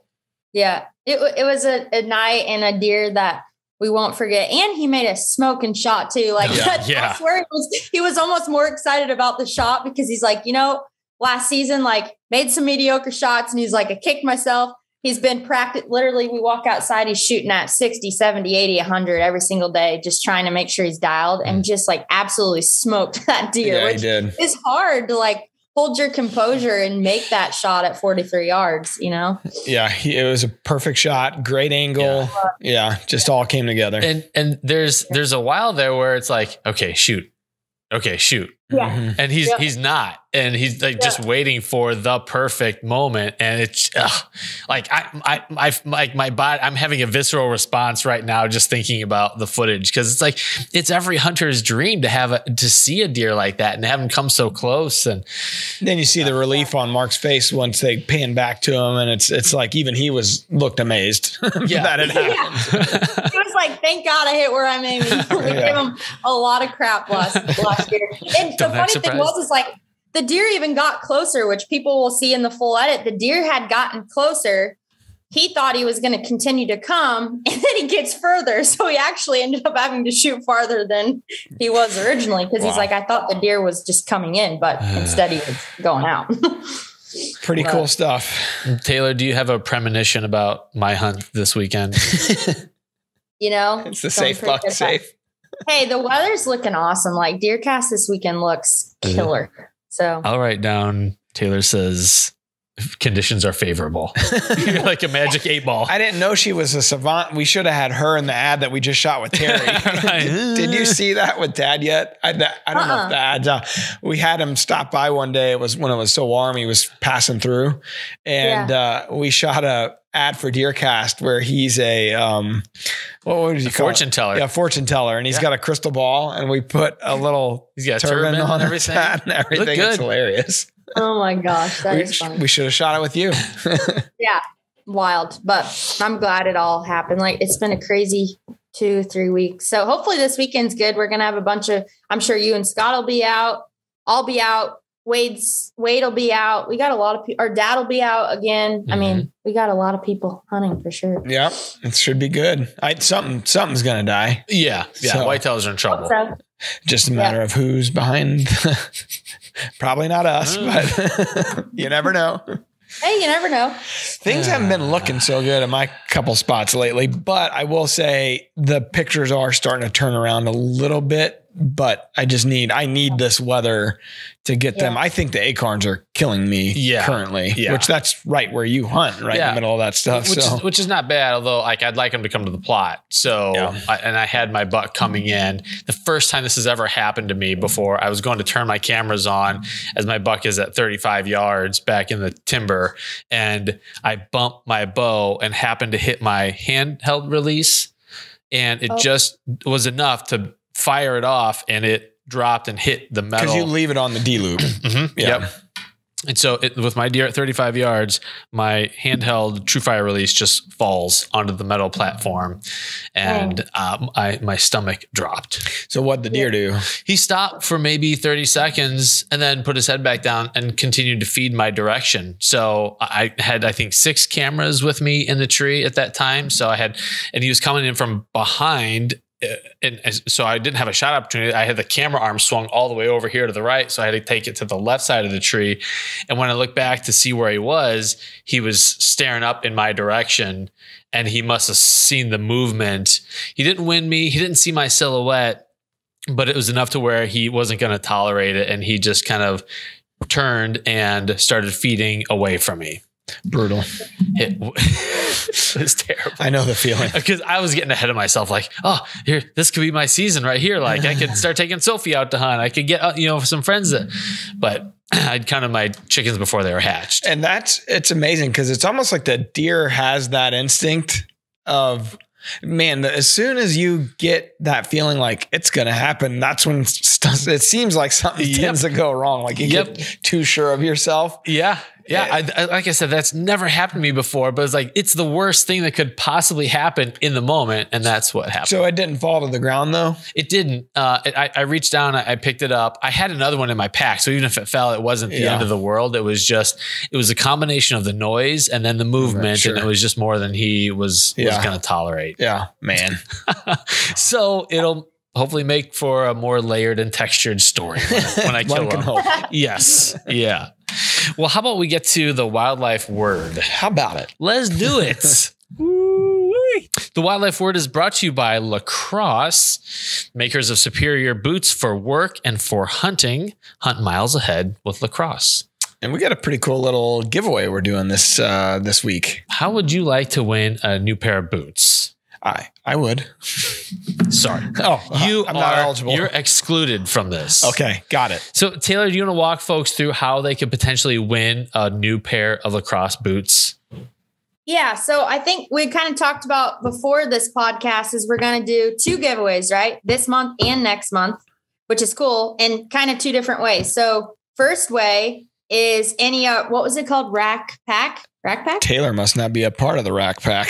Yeah. It, it was a, a night and a deer that we won't forget. And he made a smoking shot too. Like, yeah, that, yeah. I swear it was, he was almost more excited about the shot because he's like, you know, last season, like made some mediocre shots and he's like, I kicked myself. He's been practice. Literally, we walk outside, he's shooting at sixty, seventy, eighty, a hundred every single day, just trying to make sure he's dialed and just like absolutely smoked that deer, yeah, which is hard to like hold your composure and make that shot at forty-three yards, you know? Yeah. It was a perfect shot. Great angle. Yeah. yeah just yeah. all came together. And, and there's, yeah. there's a while there where it's like, okay, shoot. Okay. Shoot. Yeah. Mm-hmm. And he's, yep. he's not, and he's like yep. just waiting for the perfect moment. And it's ugh, like, I, I, I, like my body, I'm having a visceral response right now, just thinking about the footage. Cause it's like, it's every hunter's dream to have a, to see a deer like that and have him come so close. And then you see the relief on Mark's face once they pan back to him. And it's, it's like, even he was looked amazed yeah. that it happened. Yeah. He was like, thank God I hit where I'm aiming. We yeah. gave him a lot of crap last, last year. And the funny thing was, is like the deer even got closer, which people will see in the full edit. The deer had gotten closer. He thought he was going to continue to come, and then he gets further. So he actually ended up having to shoot farther than he was originally because wow. he's like, I thought the deer was just coming in, but instead he was going out. Pretty but, cool stuff. Taylor, do you have a premonition about my hunt this weekend? You know, it's the safe buck safe. Hey, the weather's looking awesome. Like DeerCast this weekend looks killer. So I'll write down, Taylor says conditions are favorable. You're like a magic eight ball. I didn't know she was a savant. We should have had her in the ad that we just shot with Terry. Right. did, did you see that with Dad yet? I, that, I don't uh-uh. know if Dad, uh, we had him stop by one day. It was when it was so warm, he was passing through and yeah. uh, we shot a ad for DeerCast where he's a, um, what would you a call fortune it? teller. Yeah. Fortune teller. And he's yeah. got a crystal ball and we put a little he's got turban, turban on everything. His and everything. It's hilarious. Oh my gosh. That we, is funny. We should have shot it with you. yeah. Wild, but I'm glad it all happened. Like it's been a crazy two, three weeks. So hopefully this weekend's good. We're going to have a bunch of, I'm sure you and Scott will be out. I'll be out. Wade's Wade will be out. We got a lot of people. Our dad will be out again. Mm-hmm. I mean, we got a lot of people hunting for sure. Yeah, it should be good. I something something's gonna die. Yeah, yeah. So, whitetails are in trouble. So. Just a matter yeah. of who's behind. Probably not us, mm. but you never know. Hey, you never know. Things uh, haven't been looking so good in my couple spots lately, but I will say the pictures are starting to turn around a little bit. But I just need, I need this weather to get yeah. them. I think the acorns are killing me yeah. currently, yeah. which that's right where you hunt, right yeah. in the middle of that stuff. Which, so. is, which is not bad, although like I'd like them to come to the plot. So, yeah. I, and I had my buck coming in. The first time this has ever happened to me before, I was going to turn my cameras on as my buck is at thirty-five yards back in the timber. And I bumped my bow and happened to hit my handheld release. And it oh. just was enough to fire it off, and it dropped and hit the metal. Because you leave it on the D loop. mm-hmm. yeah. Yep. And so it, with my deer at thirty-five yards, my handheld true fire release just falls onto the metal platform, and oh. um, I, my stomach dropped. So what'd the deer do? He stopped for maybe thirty seconds and then put his head back down and continued to feed my direction. So I had, I think, six cameras with me in the tree at that time. So I had, and he was coming in from behind. And so I didn't have a shot opportunity. I had the camera arm swung all the way over here to the right. So I had to take it to the left side of the tree. And when I looked back to see where he was, he was staring up in my direction, and he must've seen the movement. He didn't wind me. He didn't see my silhouette. but it was enough to where he wasn't going to tolerate it. And he just kind of turned and started feeding away from me. Brutal. It was terrible. I know the feeling. Because I was getting ahead of myself. Like, oh, here, this could be my season right here. Like I could start taking Sophie out to hunt. I could get, you know, some friends that, but I'd counted my chickens before they were hatched. And that's, it's amazing. Cause it's almost like the deer has that instinct of, man, as soon as you get that feeling like it's going to happen, that's when st- it seems like something yep. tends to go wrong. Like you yep. get too sure of yourself. Yeah. Yeah. I, I, like I said, that's never happened to me before, but it's like, it's the worst thing that could possibly happen in the moment. And that's what happened. So it didn't fall to the ground though? It didn't. Uh, it, I, I reached down, I, I picked it up. I had another one in my pack. So even if it fell, it wasn't the yeah. end of the world. It was just, it was a combination of the noise and then the movement. Right, sure. And it was just more than he was, yeah. was going to tolerate. Yeah, man. So it'll hopefully make for a more layered and textured story when, when I kill him. Hope. Yes. Yeah. Well, how about we get to the wildlife word? How about it? Let's do it. The wildlife word is brought to you by La Crosse, makers of superior boots for work and for hunting. Hunt miles ahead with La Crosse. And we got a pretty cool little giveaway we're doing this uh, this week. How would you like to win a new pair of boots? I I would. Sorry. Oh, you I'm are not eligible. You're excluded from this. Okay, got it. So Taylor, do you want to walk folks through how they could potentially win a new pair of La Crosse boots? Yeah, so I think we kind of talked about before this podcast is we're going to do two giveaways, right? This month and next month, which is cool, and kind of two different ways. So first way is any uh, what was it called? Rack Pack. Rack Pack? Taylor must not be a part of the Rack Pack.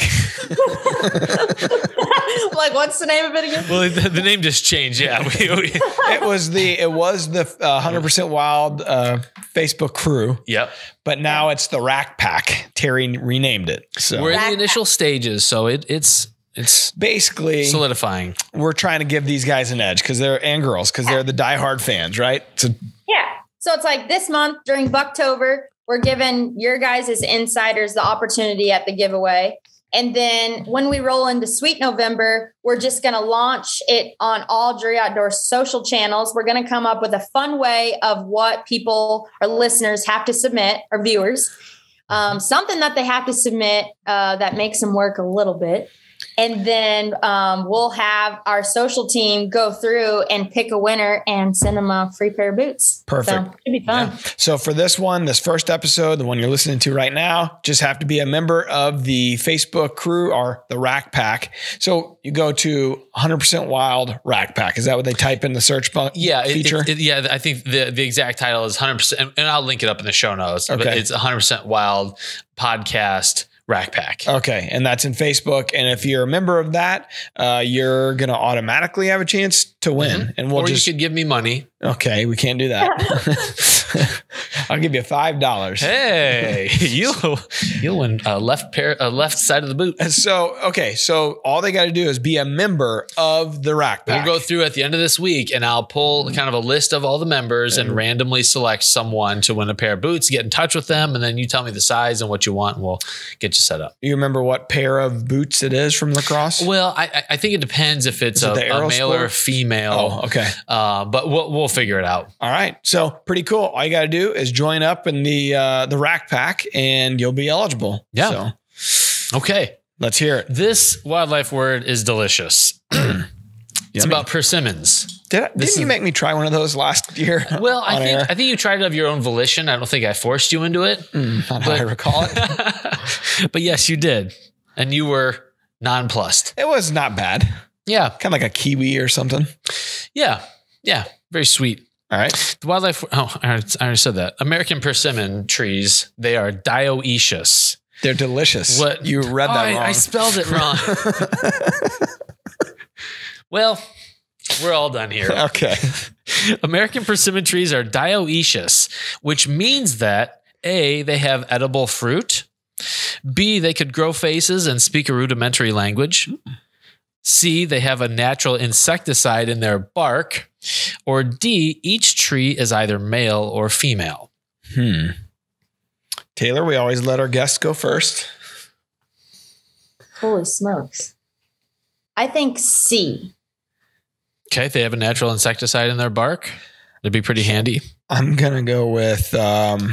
Like, what's the name of it again? Well, the, the name just changed. Yeah. We, we. It was the, it was the uh, one hundred percent Wild uh, Facebook crew. Yep. But now it's the Rack Pack. Terry renamed it. So we're in the initial stages. So it, it's, it's basically solidifying. We're trying to give these guys an edge because they're, and girls, because they're the diehard fans, right? So, yeah. So it's like this month during Bucktober, we're giving your guys as insiders the opportunity at the giveaway. And then when we roll into Sweet November, we're just going to launch it on all Drury Outdoors social channels. We're going to come up with a fun way of what people or listeners have to submit, or viewers, um, something that they have to submit uh, that makes them work a little bit. And then um, we'll have our social team go through and pick a winner and send them a free pair of boots. Perfect. So it'd be fun. Yeah. So for this one, this first episode, the one you're listening to right now, just have to be a member of the Facebook crew or the Rack Pack. So you go to one hundred percent Wild Rack Pack. Is that what they type in the search bu- yeah, feature? It, it, yeah. I think the, the exact title is one hundred percent. And I'll link it up in the show notes. Okay. But it's one hundred percent Wild Podcast Rack Pack. Okay. And that's in Facebook. And if you're a member of that, uh, you're going to automatically have a chance to win. Mm-hmm. And we'll or just. Or you could give me money. Okay. We can't do that. I'll give you five dollars. Hey, you, you'll win a left pair, a left side of the boot. So, okay. So all they got to do is be a member of the Rack Pack. We'll go through at the end of this week and I'll pull kind of a list of all the members and randomly select someone to win a pair of boots, get in touch with them. And then you tell me the size and what you want and we'll get you set up. You remember what pair of boots it is from La Crosse? Well, I, I think it depends if it's a, it a male or a female. Oh, okay. Uh, but we'll, we'll figure it out. All right. So pretty cool. All you got to do is join up in the, uh, the Rack Pack and you'll be eligible. Yeah. So, okay. Let's hear it. This wildlife word is delicious. It's yummy. About persimmons. Did I, didn't is, you make me try one of those last year? Well, I think air? I think you tried it of your own volition. I don't think I forced you into it. Mm, not but, how I recall it. But yes, you did. And you were nonplussed. It was not bad. Yeah. Kind of like a kiwi or something. Yeah. Yeah. Very sweet. All right. The wildlife. Oh, I already said that. American persimmon trees. They are dioecious. They're delicious. What you read oh, that I, wrong? I spelled it wrong. Well, we're all done here. Okay. American persimmon trees are dioecious, which means that A, they have edible fruit. B, they could grow faces and speak a rudimentary language. C, they have a natural insecticide in their bark. Or D, each tree is either male or female. Hmm. Taylor, we always let our guests go first. Holy smokes. I think C. Okay. They have a natural insecticide in their bark. It'd be pretty handy. I'm going to go with um,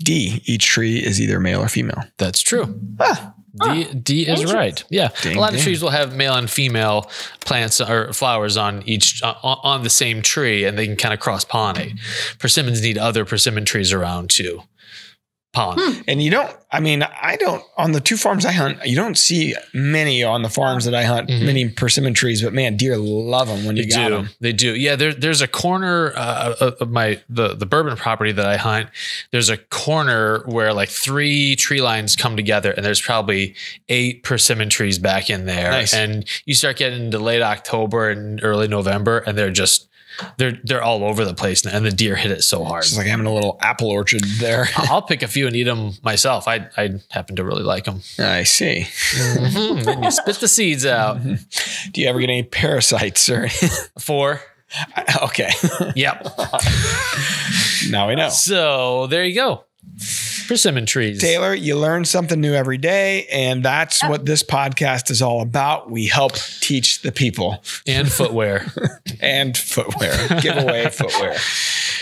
D. Each tree is either male or female. That's true. Ah. D, oh, D is right. Yeah. Dang, a lot dang. of trees will have male and female plants or flowers on each, uh, on the same tree, and they can kind of cross pollinate. Persimmons need other persimmon trees around to pollinate. Hmm. And you don't, I mean, I don't, on the two farms I hunt, you don't see many on the farms that I hunt, mm-hmm. many persimmon trees, but man, deer love them when you got them. They do. Yeah. There, there's a corner uh, of my, the, the bourbon property that I hunt. There's a corner where like three tree lines come together, and there's probably eight persimmon trees back in there. Nice. And you start getting into late October and early November, and they're just, They're they're all over the place, and the deer hit it so hard. It's like having a little apple orchard there. I'll pick a few and eat them myself. I I happen to really like them. I see. Mm-hmm. Then you spit the seeds out. Mm-hmm. Do you ever get any parasites or four? Okay. Yep. Now we know. So there you go. Persimmon trees. Taylor, you learn something new every day, and that's what this podcast is all about. We help teach the people. And footwear. and footwear. Giveaway footwear.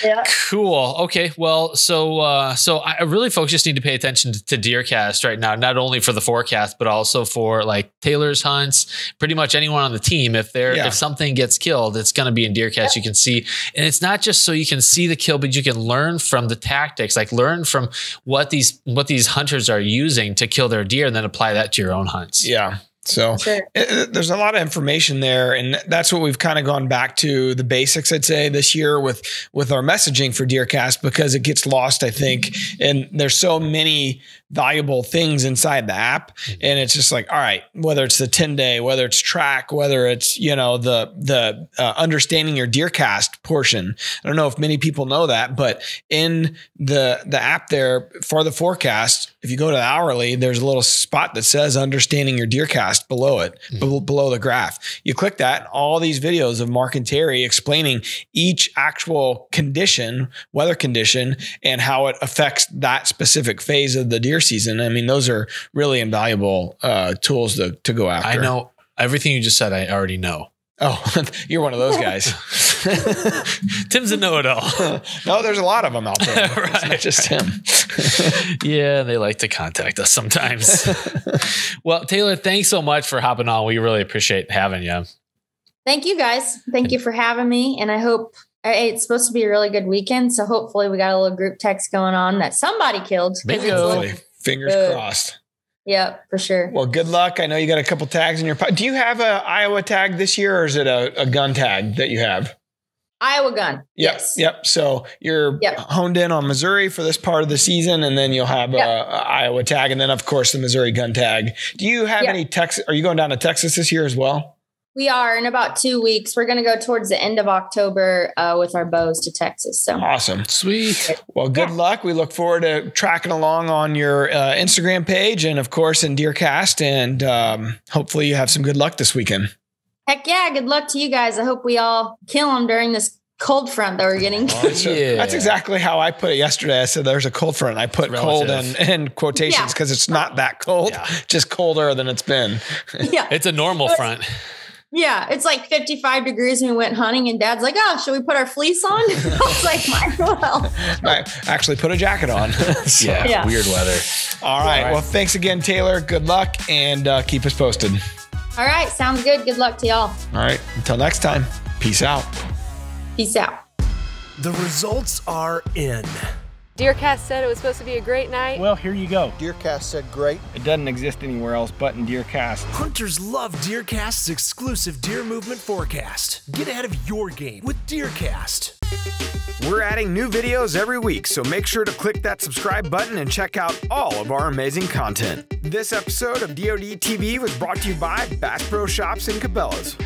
Yeah. Cool. Okay. Well, so uh, so I really folks just need to pay attention to, to DeerCast right now, not only for the forecast, but also for like Taylor's hunts, pretty much anyone on the team. If they're, yeah. if something gets killed, it's going to be in DeerCast. Yeah. You can see, and it's not just so you can see the kill, but you can learn from the tactics, like learn from what these, what these hunters are using to kill their deer, and then apply that to your own hunts. Yeah. So sure. it, there's a lot of information there, and that's what we've kind of gone back to the basics, I'd say, this year with, with our messaging for DeerCast, because it gets lost, I think. And there's so many valuable things inside the app. And it's just like, all right, whether it's the ten day, whether it's track, whether it's, you know, the, the uh, understanding your DeerCast portion. I don't know if many people know that, but in the, the app there for the forecast, if you go to the hourly, there's a little spot that says understanding your DeerCast below it, mm-hmm. below the graph. You click that, all these videos of Mark and Terry explaining each actual condition, weather condition, and how it affects that specific phase of the deer season. I mean, those are really invaluable uh, tools to, to go after. I know everything you just said. I already know. Oh, you're one of those guys. Tim's a know-it-all. No, there's a lot of them out there. Right, it's not just right. him. Yeah, they like to contact us sometimes. Well, Taylor, thanks so much for hopping on. We really appreciate having you. Thank you, guys. Thank you for having me. And I hope it's supposed to be a really good weekend. So hopefully we got a little group text going on that somebody killed. Bingo. Fingers good. crossed. Yeah, for sure. Well, good luck. I know you got a couple tags in your pocket. Do you have a Iowa tag this year, or is it a, a gun tag that you have? Iowa gun. Yep. Yes. Yep. So you're yep. honed in on Missouri for this part of the season, and then you'll have yep. a, a Iowa tag, and then of course the Missouri gun tag. Do you have yep. any Texas? Are you going down to Texas this year as well? We are in about two weeks. We're going to go towards the end of October uh, with our bows to Texas. So awesome. Sweet. Well, good yeah. luck. We look forward to tracking along on your uh, Instagram page, and of course in DeerCast, and um, hopefully you have some good luck this weekend. Heck yeah. Good luck to you guys. I hope we all kill them during this cold front that we're getting. Oh, so yeah. That's exactly how I put it yesterday. I said, there's a cold front. I put Relative. cold in, in quotations because yeah. it's not that cold, yeah. just colder than it's been. Yeah. It's a normal so front. Yeah, it's like fifty-five degrees and we went hunting, and Dad's like, oh, should we put our fleece on? I was like, might as well. I actually put a jacket on. So yeah, yeah, weird weather. All right. All right. Well, thanks again, Taylor. Good luck, and uh, keep us posted. All right. Sounds good. Good luck to y'all. All right. Until next time, peace out. Peace out. The results are in. DeerCast said it was supposed to be a great night. Well, here you go. DeerCast said great. It doesn't exist anywhere else but in DeerCast. Hunters love DeerCast's exclusive deer movement forecast. Get ahead of your game with DeerCast. We're adding new videos every week, so make sure to click that subscribe button and check out all of our amazing content. This episode of D O D T V was brought to you by Bass Pro Shops and Cabela's.